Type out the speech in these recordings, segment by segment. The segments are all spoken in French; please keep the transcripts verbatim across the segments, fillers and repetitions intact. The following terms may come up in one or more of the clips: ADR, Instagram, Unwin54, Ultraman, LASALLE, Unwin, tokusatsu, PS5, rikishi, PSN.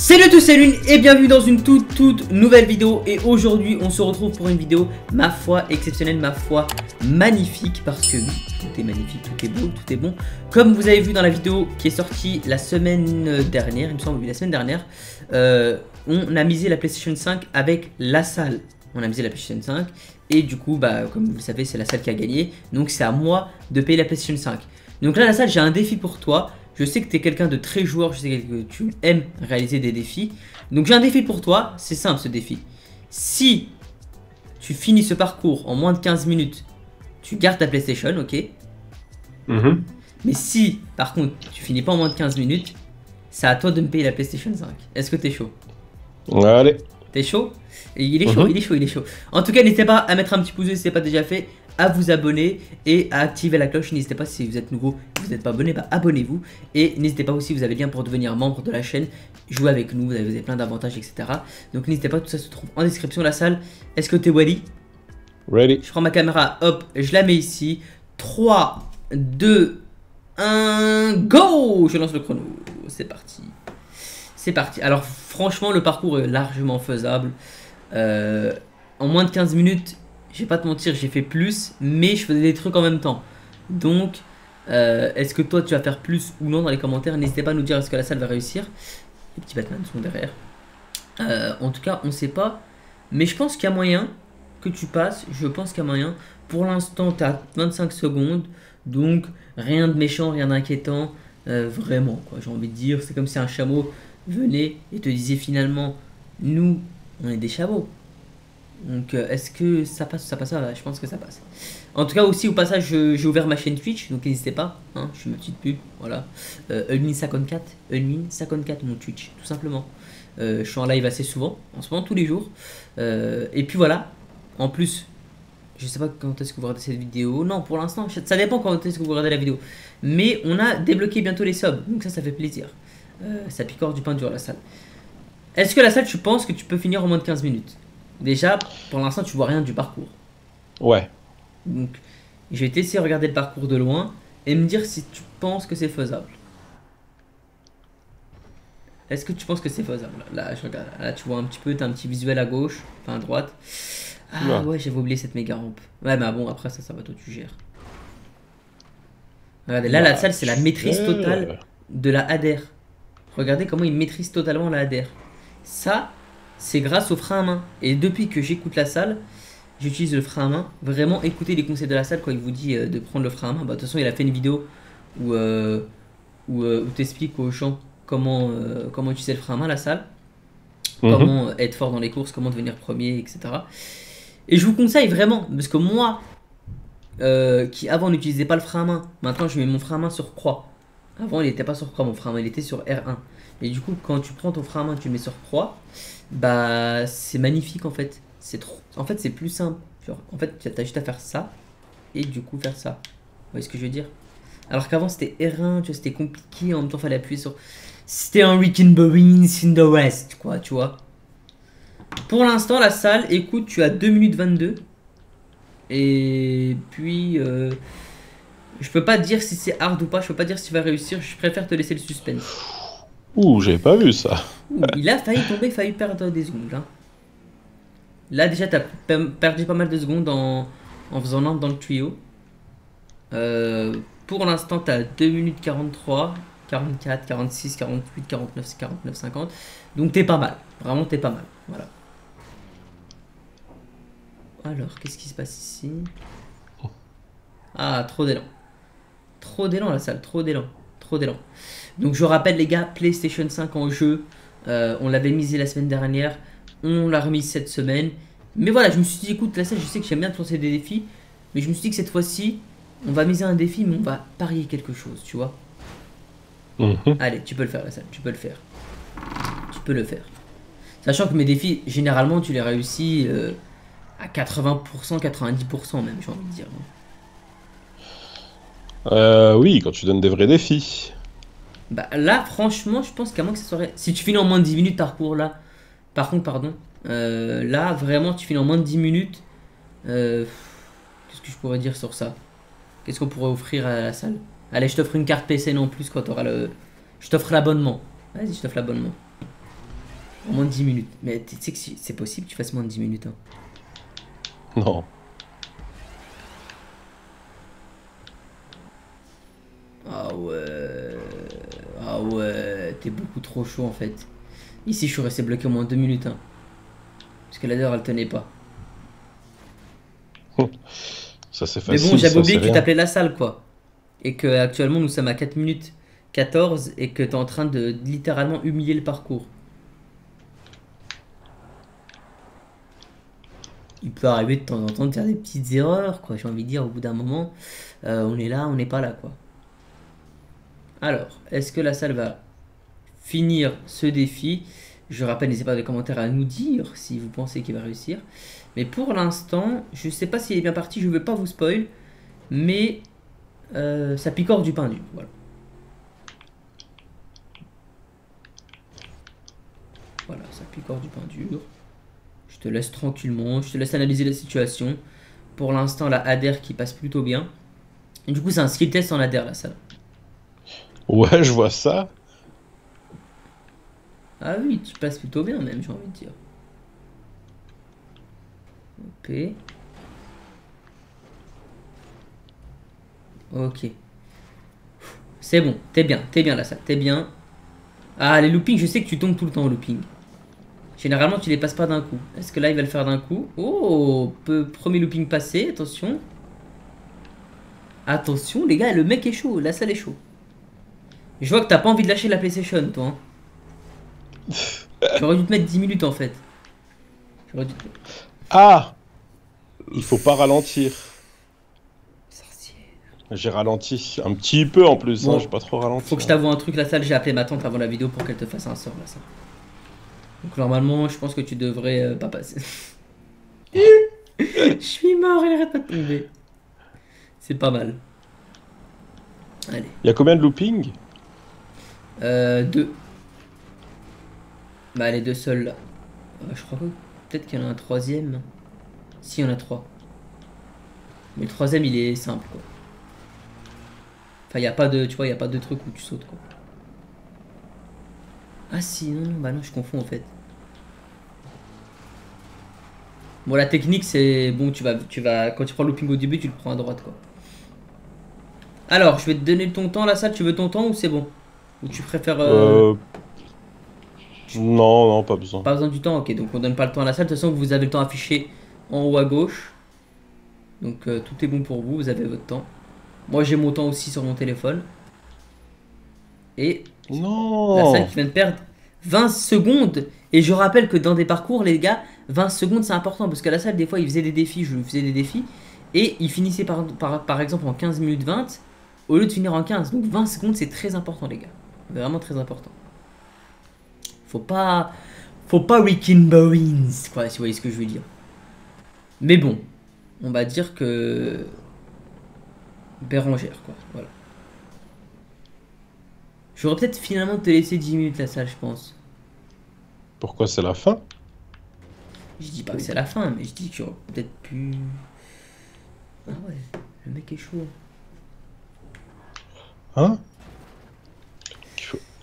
Salut à tous, c'est Unwin et bienvenue dans une toute toute nouvelle vidéo. Et aujourd'hui on se retrouve pour une vidéo ma foi exceptionnelle, ma foi magnifique, parce que oui, tout est magnifique, tout est beau, tout est bon. Comme vous avez vu dans la vidéo qui est sortie la semaine dernière, il me semble, oui, la semaine dernière, euh, on a misé la PlayStation cinq avec LASALLE. On a misé la PlayStation cinq et du coup, bah, comme vous le savez, c'est LASALLE qui a gagné. Donc c'est à moi de payer la PlayStation cinq. Donc là LASALLE, j'ai un défi pour toi. Je sais que tu es quelqu'un de très joueur, je sais que tu aimes réaliser des défis. Donc j'ai un défi pour toi, c'est simple ce défi. Si tu finis ce parcours en moins de quinze minutes, tu gardes ta PlayStation, ok? Mm-hmm. Mais si, par contre, tu finis pas en moins de quinze minutes, c'est à toi de me payer la PlayStation cinq. Est-ce que t'es chaud? Allez. T'es chaud? Il est chaud, mm-hmm. il est chaud, il est chaud. En tout cas, n'hésitez pas à mettre un petit pouce bleu si ce n'est pas déjà fait, à vous abonner et à activer la cloche. N'hésitez pas, si vous êtes nouveau, vous n'êtes pas abonné, bah abonnez-vous. Et n'hésitez pas aussi, vous avez le lien pour devenir membre de la chaîne, jouer avec nous, vous avez, vous avez plein d'avantages, et cetera. Donc n'hésitez pas, tout ça se trouve en description, LASALLE. Est-ce que t'es ready? Ready. Je prends ma caméra, hop, je la mets ici. trois, deux, un, go! Je lance le chrono, c'est parti. C'est parti. Alors franchement, le parcours est largement faisable. Euh, en moins de quinze minutes... Je vais pas te mentir, j'ai fait plus, mais je faisais des trucs en même temps. Donc, euh, est-ce que toi tu vas faire plus ou non dans les commentaires? N'hésitez pas à nous dire est-ce que LASALLE va réussir. Les petits Batman sont derrière. Euh, en tout cas, on sait pas. Mais je pense qu'il y a moyen que tu passes. Je pense qu'il y a moyen. Pour l'instant, tu as vingt-cinq secondes. Donc, rien de méchant, rien d'inquiétant. Euh, vraiment, quoi. J'ai envie de dire, c'est comme si un chameau venait et te disait finalement, nous, on est des chameaux. Donc euh, est-ce que ça passe ou ça passe? Je pense que ça passe. En tout cas aussi au passage, j'ai ouvert ma chaîne Twitch, donc n'hésitez pas, hein, je fais ma petite pub, voilà. euh, Unwin cinquante-quatre, Unwin cinquante-quatre mon Twitch, tout simplement. euh, Je suis en live assez souvent, en ce moment tous les jours. euh, Et puis voilà, en plus, je sais pas quand est-ce que vous regardez cette vidéo. Non, pour l'instant, ça dépend quand est-ce que vous regardez la vidéo. Mais on a débloqué bientôt les subs, donc ça, ça fait plaisir. euh, Ça picore du pain dur, LASALLE. Est-ce que LASALLE, tu penses que tu peux finir en moins de quinze minutes? Déjà, pour l'instant, tu vois rien du parcours. Ouais. Donc, je vais t'essayer de regarder le parcours de loin et me dire si tu penses que c'est faisable. Est-ce que tu penses que c'est faisable? Là, je regarde. Là, tu vois un petit peu, t'as un petit visuel à gauche, enfin à droite. Ah ouais, ouais, j'avais oublié cette méga rampe. Ouais, mais bah bon, après ça, ça va, toi, tu gères. Regardez, là, bah, LASALLE, c'est la maîtrise totale de la A D R. Regardez comment il maîtrise totalement la A D R. Ça, c'est grâce au frein à main. Et depuis que j'écoute LASALLE, j'utilise le frein à main. Vraiment, écoutez les conseils de LASALLE quand il vous dit de prendre le frein à main. Bah, de toute façon, il a fait une vidéo où, euh, où, où t'explique aux gens comment, euh, comment utiliser le frein à main, LASALLE. Mm-hmm. Comment être fort dans les courses, comment devenir premier, et cetera. Et je vous conseille vraiment, parce que moi, euh, qui avant n'utilisais pas le frein à main, maintenant je mets mon frein à main sur croix. Avant, il n'était pas sur croix, mon frein à main, il était sur R un. Et du coup, quand tu prends ton frein à main, tu le mets sur croix, bah c'est magnifique en fait. C'est trop... En fait, c'est plus simple. Genre, en fait, tu as juste à faire ça et du coup faire ça. Vous voyez ce que je veux dire? Alors qu'avant, c'était R un, tu vois, c'était compliqué. En même temps, fallait appuyer sur. C'était un Rick and Bones in the West, quoi, tu vois. Pour l'instant, LASALLE, écoute, tu as deux minutes vingt-deux. Et puis. Euh... Je peux pas dire si c'est hard ou pas, je peux pas dire s'il va réussir, je préfère te laisser le suspense. Ouh, j'avais pas vu ça. Ouh, il a failli tomber, failli perdre des secondes. Hein. Là déjà t'as perdu pas mal de secondes en, en faisant l'entre dans le tuyau. Euh, pour l'instant t'as deux minutes quarante-trois, quarante-quatre, quarante-six, quarante-huit, quarante-neuf, quarante-neuf, cinquante. Donc t'es pas mal, vraiment t'es pas mal. Voilà. Alors qu'est-ce qui se passe ici? Ah, trop d'élan. Trop d'élan LASALLE, trop d'élan, trop d'élan. Donc je rappelle les gars, PlayStation cinq en jeu, euh, on l'avait misé la semaine dernière, on l'a remise cette semaine. Mais voilà, je me suis dit écoute LASALLE, je sais que j'aime bien te lancer des défis, mais je me suis dit que cette fois-ci, on va miser un défi, mais on va parier quelque chose, tu vois. Mm-hmm. Allez, tu peux le faire LASALLE, tu peux le faire. Tu peux le faire. Sachant que mes défis, généralement, tu les réussis euh, à quatre-vingts pour cent, quatre-vingt-dix pour cent même, j'ai envie de dire. Hein. Euh, oui, quand tu donnes des vrais défis. Bah là, franchement, je pense qu'à moins que ça soit... Si tu finis en moins de dix minutes parcours là, par contre, pardon, euh, là, vraiment, tu finis en moins de dix minutes. Euh... Qu'est-ce que je pourrais dire sur ça? Qu'est-ce qu'on pourrait offrir à LASALLE? Allez, je t'offre une carte P S N en plus quand t'auras le... Je t'offre l'abonnement. Vas-y, je t'offre l'abonnement. En moins de dix minutes. Mais tu sais que c'est possible que tu fasses moins de dix minutes. Hein. Non. Ah ouais. Ah ouais. T'es beaucoup trop chaud en fait. Ici, je suis resté bloqué au moins deux minutes. Hein. Parce que la deur, elle tenait pas. Oh. Ça c'est facile. Mais bon, j'avais oublié que tu t'appelais LASALLE quoi. Et que actuellement nous sommes à quatre minutes quatorze et que t'es en train de littéralement humilier le parcours. Il peut arriver de temps en temps de faire des petites erreurs quoi, j'ai envie de dire au bout d'un moment, euh, on est là, on n'est pas là quoi. Alors, est-ce que LASALLE va finir ce défi? Je rappelle, n'hésitez pas dans les commentaires à nous dire si vous pensez qu'il va réussir. Mais pour l'instant, je ne sais pas s'il est bien parti, je ne veux pas vous spoil, mais euh, ça picore du pain dur. Voilà. Voilà, ça picore du pain dur. Je te laisse tranquillement, je te laisse analyser la situation. Pour l'instant, la A D R qui passe plutôt bien. Et du coup, c'est un skill test en A D R, LASALLE. Ouais, je vois ça. Ah oui, tu passes plutôt bien même, j'ai envie de dire. Ok. Ok. C'est bon, t'es bien, t'es bien LASALLE, t'es bien. Ah, les loopings, je sais que tu tombes tout le temps au looping. Généralement, tu les passes pas d'un coup. Est-ce que là, il va le faire d'un coup? Oh, peu, premier looping passé, attention. Attention, les gars, le mec est chaud, LASALLE est chaud. Je vois que t'as pas envie de lâcher la PlayStation, toi. Hein. J'aurais dû te mettre dix minutes en fait. J'aurais dû te... Ah, il faut pas ralentir. J'ai ralenti un petit peu en plus, bon. Hein, j'ai pas trop ralenti. Faut que je t'avoue un truc, LASALLE, j'ai appelé ma tante avant la vidéo pour qu'elle te fasse un sort, LASALLE. Donc normalement, je pense que tu devrais euh, pas passer. Je suis mort, il arrête pas de tomber. C'est pas mal. Allez. Il y a combien de looping? Euh, deux. Bah les deux seuls là, euh, je crois que peut-être qu'il y en a un troisième. Si, il y en a trois. Mais le troisième il est simple quoi. Enfin il n'y a pas de, tu vois, il n'y a pas de truc où tu sautes quoi. Ah si, non, bah non, je confonds en fait. Bon la technique c'est, bon tu vas, tu vas, quand tu prends le looping au début tu le prends à droite quoi. Alors je vais te donner ton temps LASALLE, tu veux ton temps ou c'est bon? Ou tu préfères... Euh... Euh... Non, non, pas besoin. Pas besoin du temps, ok. Donc on donne pas le temps à LASALLE. De toute façon, vous avez le temps affiché en haut à gauche. Donc euh, tout est bon pour vous, vous avez votre temps. Moi j'ai mon temps aussi sur mon téléphone. Et non, LASALLE qui vient de perdre vingt secondes. Et je rappelle que dans des parcours, les gars, vingt secondes c'est important. Parce que LASALLE, des fois, il faisait des défis, je lui faisais des défis. Et il finissait par, par, par exemple en quinze minutes vingt au lieu de finir en quinze. Donc vingt secondes c'est très important, les gars. Vraiment très important. Faut pas, faut pas Wicking Bowins, quoi, si vous voyez ce que je veux dire. Mais bon, on va dire que Bérangère, quoi, voilà. J'aurais peut-être finalement te laisser dix minutes LASALLE, je pense. Pourquoi c'est la fin? Je dis pas que c'est la fin, mais je dis que j'aurais peut-être pu... Ah ouais, le mec est chaud. Hein?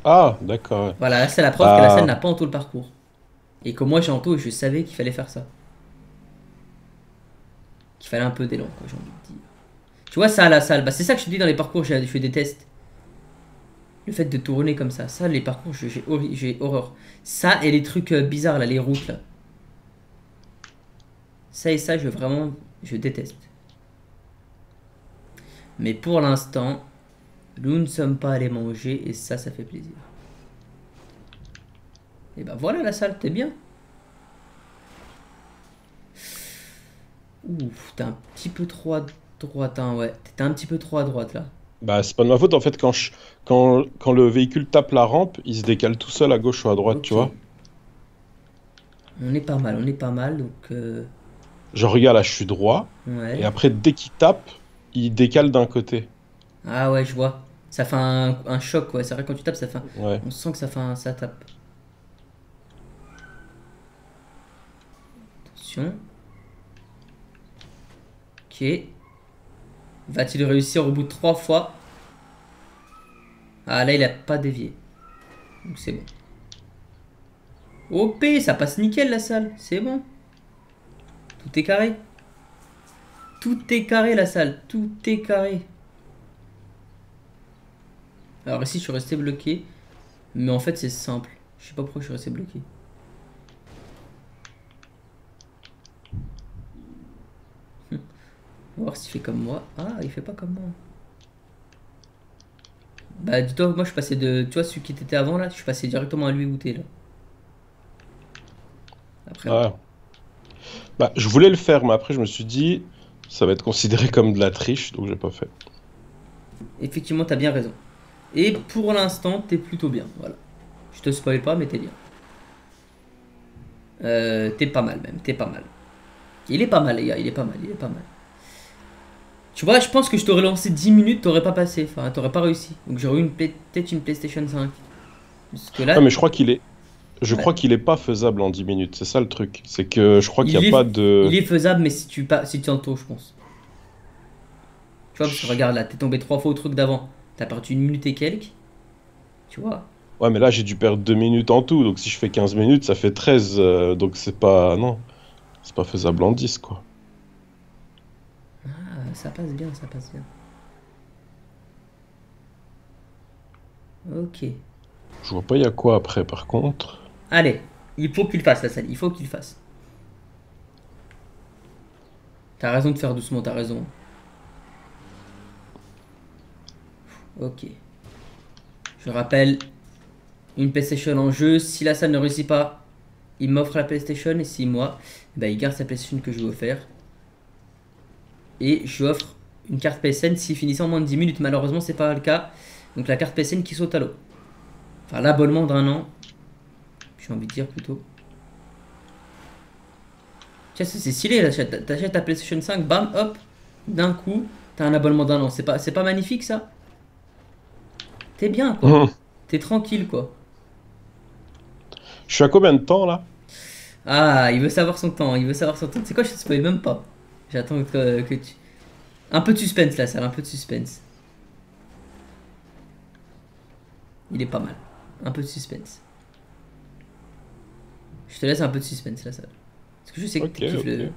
Ah, d'accord. Voilà, c'est la preuve ah. que LASALLE n'a pas en tout le parcours. Et que moi, j'ai en tout et je savais qu'il fallait faire ça. Qu'il fallait un peu d'élan, quoi, j'ai envie de dire. Tu vois, ça, LASALLE, bah, c'est ça que je te dis dans les parcours, je, je déteste. Le fait de tourner comme ça. Ça, les parcours, j'ai horreur. Ça et les trucs euh, bizarres, là, les routes, là. Ça et ça, je vraiment, je déteste. Mais pour l'instant... Nous ne sommes pas allés manger et ça, ça fait plaisir. Et bah voilà LASALLE, t'es bien. Ouf, t'es un petit peu trop à droite, hein, ouais. T'es un petit peu trop à droite là. Bah c'est pas de ma faute en fait, quand, je... quand... quand le véhicule tape la rampe, il se décale tout seul à gauche ou à droite, okay. Tu vois. On est pas mal, on est pas mal donc. Euh... Genre regarde là, je suis droit. Ouais. Et après, dès qu'il tape, il décale d'un côté. Ah ouais, je vois. Ça fait un, un choc, ouais. C'est vrai, quand tu tapes, ça fait un... ouais. On sent que ça fait un... ça tape. Attention. Ok. Va-t-il réussir au bout de trois fois? Ah, là, il a pas dévié. Donc, c'est bon. O P, ça passe nickel la salle, c'est bon. Tout est carré. Tout est carré la salle, tout est carré. Alors ici je suis resté bloqué. Mais en fait c'est simple. Je sais pas pourquoi je suis resté bloqué. On va voir s'il fait comme moi. Ah, il fait pas comme moi. Bah dis-toi, moi je suis passé de... Tu vois celui qui t'était avant là, je suis passé directement à lui où t'es là. Après... Ah. Bon. Bah je voulais le faire mais après je me suis dit... Ça va être considéré comme de la triche, donc j'ai pas fait. Effectivement, t'as bien raison. Et pour l'instant, t'es plutôt bien, voilà. Je te spoil pas, mais t'es bien. Euh, t'es pas mal même, t'es pas mal. Il est pas mal, les gars, il est pas mal, il est pas mal. Tu vois, je pense que je t'aurais lancé dix minutes, t'aurais pas passé, enfin, t'aurais pas réussi. Donc j'aurais eu peut-être une PlayStation cinq. Parce que là, ah, mais je crois qu'il est... Je ouais. crois qu'il est pas faisable en dix minutes, c'est ça le truc. C'est que je crois qu'il n'y a est... pas de... Il est faisable, mais si tu pas... si tu en tôt, je pense. Tu vois, parce que regarde là, t'es tombé trois fois au truc d'avant. T'as perdu une minute et quelques. Tu vois. Ouais, mais là, j'ai dû perdre deux minutes en tout. Donc si je fais quinze minutes, ça fait treize. Euh, donc c'est pas... Non. C'est pas faisable en dix, quoi. Ah, ça passe bien, ça passe bien. Ok. Je vois pas, il y a quoi après, par contre. Allez, il faut qu'il fasse la salle, il faut qu'il fasse. T'as raison de faire doucement, t'as raison. Ok. Je rappelle, une PlayStation en jeu, si la salle ne réussit pas, il m'offre la PlayStation, et si moi, ben, il garde sa PlayStation que je lui ai offert. Et je lui offre une carte P S N s'il finissait en moins de dix minutes, malheureusement c'est pas le cas. Donc la carte P S N qui saute à l'eau. Enfin l'abonnement d'un an. J'ai envie de dire plutôt. Tiens, c'est stylé, t'achètes ta PlayStation cinq, bam, hop, d'un coup, t'as un abonnement d'un an. C'est pas, pas magnifique ça? T'es bien quoi, mmh. T'es tranquille quoi. Je suis à combien de temps là? Ah, il veut savoir son temps, il veut savoir son temps. C'est quoi, je te spoil même pas. J'attends que, que tu... Un peu de suspense là, ça, un peu de suspense. Il est pas mal, un peu de suspense. Je te laisse un peu de suspense là, ça. Parce que je sais que okay, tu kiffes okay. le.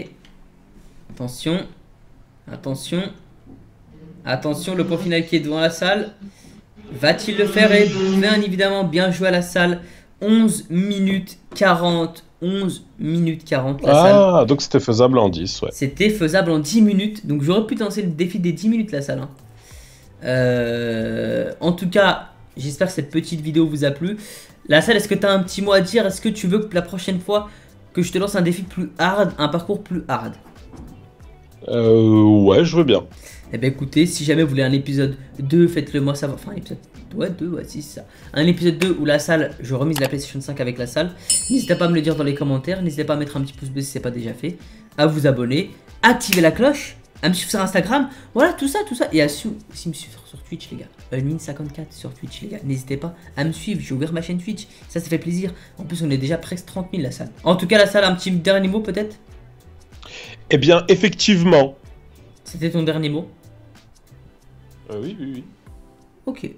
Ok. Attention. Attention. Attention, le point final qui est devant la salle. Va-t-il le faire? Et bien évidemment, bien joué à la salle. onze minutes quarante. onze minutes quarante. La ah, salle. Donc c'était faisable en dix, ouais. C'était faisable en dix minutes. Donc j'aurais pu lancer le défi des dix minutes, la salle. Hein. Euh, en tout cas, j'espère que cette petite vidéo vous a plu. La salle, est-ce que tu as un petit mot à dire? Est-ce que tu veux que la prochaine fois que je te lance un défi plus hard, un parcours plus hard? Euh, ouais, je veux bien. Eh bien écoutez, si jamais vous voulez un épisode deux, faites-le moi savoir. Enfin, épisode ouais, deux, ouais, si, ça. Un épisode deux où la salle, je remise la PlayStation cinq avec la salle. N'hésitez pas à me le dire dans les commentaires. N'hésitez pas à mettre un petit pouce bleu si ce n'est pas déjà fait. À vous abonner, activer la cloche, à me suivre sur Instagram. Voilà, tout ça, tout ça. Et à aussi me suivre sur Twitch, les gars. Unwin cinquante-quatre sur Twitch, les gars. N'hésitez pas à me suivre. J'ai ouvert ma chaîne Twitch. Ça, ça fait plaisir. En plus, on est déjà presque trente mille, la salle. En tout cas, la salle, un petit dernier mot peut-être? Eh bien, effectivement. C'était ton dernier mot? Euh, oui, oui, oui. Ok.